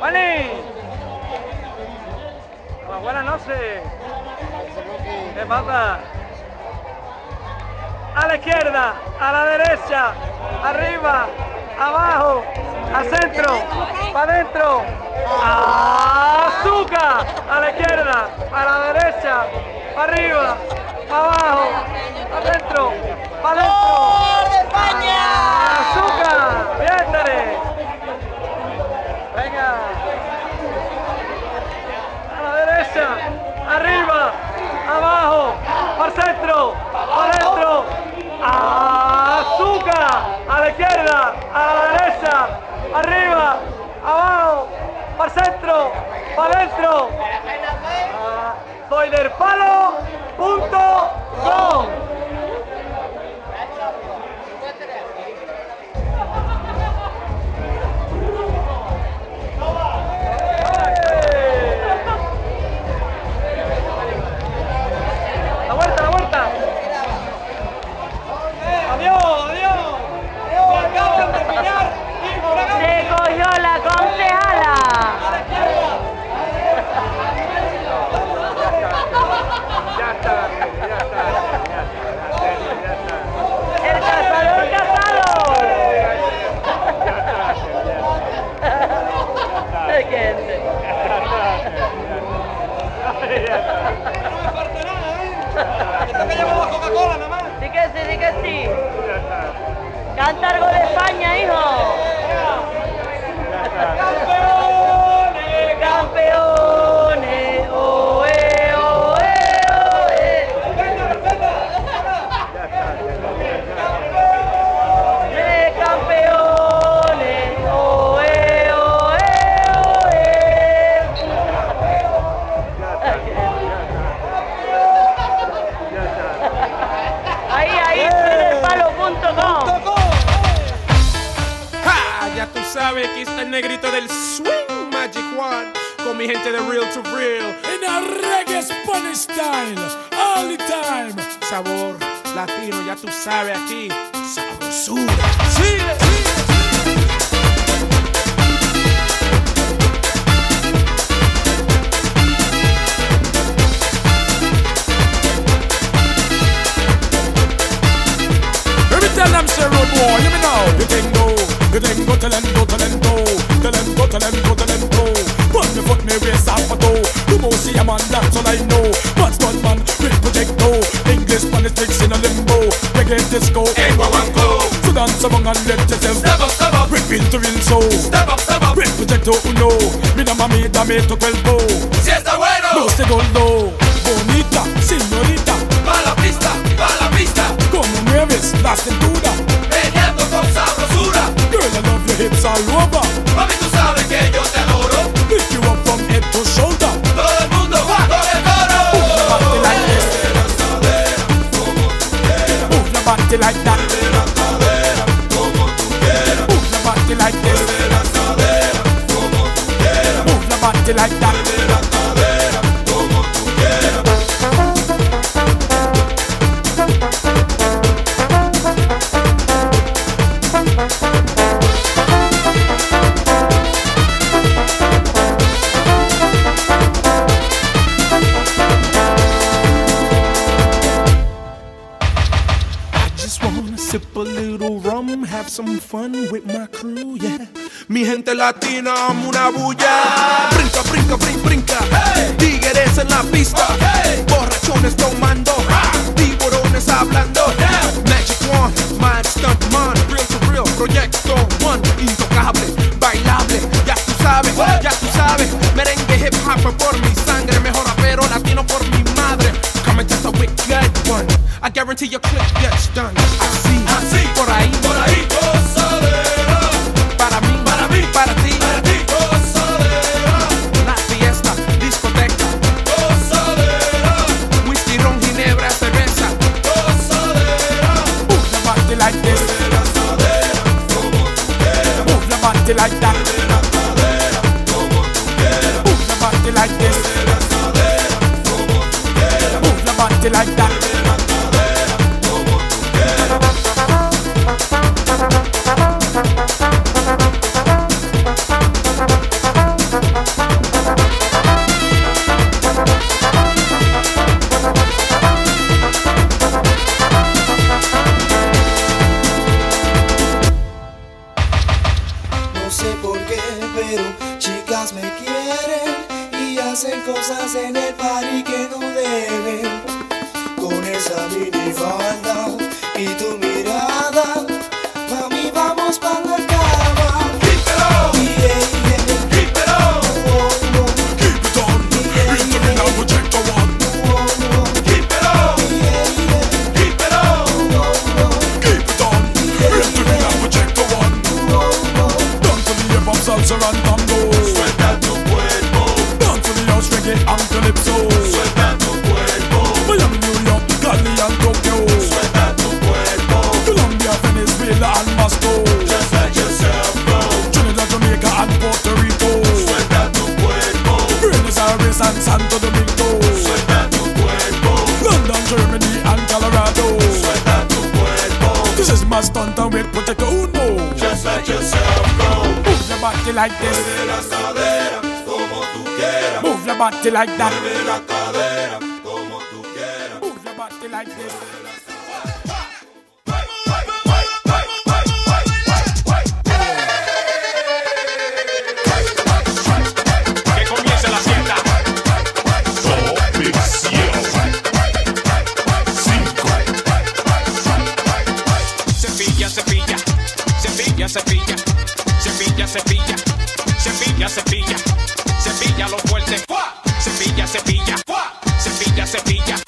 ¡Vale! Buenas noches. ¿Qué pasa? A la izquierda, a la derecha, arriba, abajo, al centro, para adentro. ¡Azúcar! A la izquierda, a la derecha, para arriba, para abajo, para adentro, para adentro. ¡De España! ¡Azúcar! ¡Bien, dale! ¡Venga! A la derecha, arriba, abajo, para el centro, para adentro. ¡Azúcar! A la izquierda, a la derecha, arriba, abajo, para el centro, para adentro. Zoyderpalo.com. ¡Canta algo de España, hijo! ¡Campeones! ¡Campeones! ¡Oe, oe, oe! ¡Campeones! ¡Campeones! ¡Oe, oe, oe! Ahí, zoyderpalo.com. Ya tú sabes, aquí está el negrito del swing, Magic One, con mi gente de Real to Real. En el reggae Spanish style, all the time. Sabor latino, ya tú sabes, aquí, sabrosura. Sí, sí. Talento. Put me foot me race up a toe. You must see a man, that's all I know. But one man, with projecto. English politics in a limbo. Reggae disco, hey, go. So dance among and let yourself step up, repeat to real soul. Step up, with projecto, uno. Mi nama me dame tu cuerpo. Si está bueno, no se goldo. Bonita, señorita, va la pista, como mueves la cintura, peleando con sabrosura. Girl, I love your hips all over. Mami, tú sabes que yo te adoro. Lift you up from head to shoulder. Todo el mundo va, todo el coro. Move the body like this. Move the body like that. Move the body like this. Move the body like that. Sip a little rum, have some fun with my crew, yeah. Mi gente latina, una bulla. Brinca, brinca, brinca. Hey. Tigres en la pista. Okay. Borrachones tomando. Tiburones hablando. Yeah. Magic One, my stunt man. Real to real, proyecto one. Intocable, bailable. Ya tú sabes, what? Ya tú sabes. Merengue, hip hop por mi sangre. Mejor rapero latino por mi madre. Come and test a wicked one. I guarantee your clip gets done. Así, por ahí, gozadera. Para mí, para ti, gozadera. La fiesta, discoteca, gozadera. Whisky, ron, ginebra, cerveza, gozadera. Move the body like this. Gozadera, como tú quieras. Move the body like that. Gozadera, como tú quieras. Move the body like this. Gozadera, como tú quieras. Move the body like that. no sé por qué, pero chicas me quieren y hacen cosas en el party que no deben. Con esa minifalda y tu mirada, mami, vamos pa' la cama. Suelta tu cuerpo, dance to the house, reggae and calypso. Suelta tu cuerpo, Miami, New York, Cali and Tokyo. Suelta tu cuerpo, Colombia, Venezuela and Moscow. Just let yourself go, Trinidad, Jamaica and Puerto Rico. Suelta tu cuerpo, Buenos Aires and Santo Domingo. Suelta tu cuerpo, London, Germany and Colorado. Suelta tu cuerpo, this is my stunt and with Protector Uno. Just let yourself go. Move your body like this. Mueve las caderas como tú quieras. Move your body like that. Mueve las caderas como tú quieras. Move your body like this. Que comience la fiesta. Cepilla, cepilla, cepilla, cepilla. Cepilla, cepilla, cepilla, cepilla, cepilla lo fuerte. Cepilla, cepilla, cepilla, cepilla,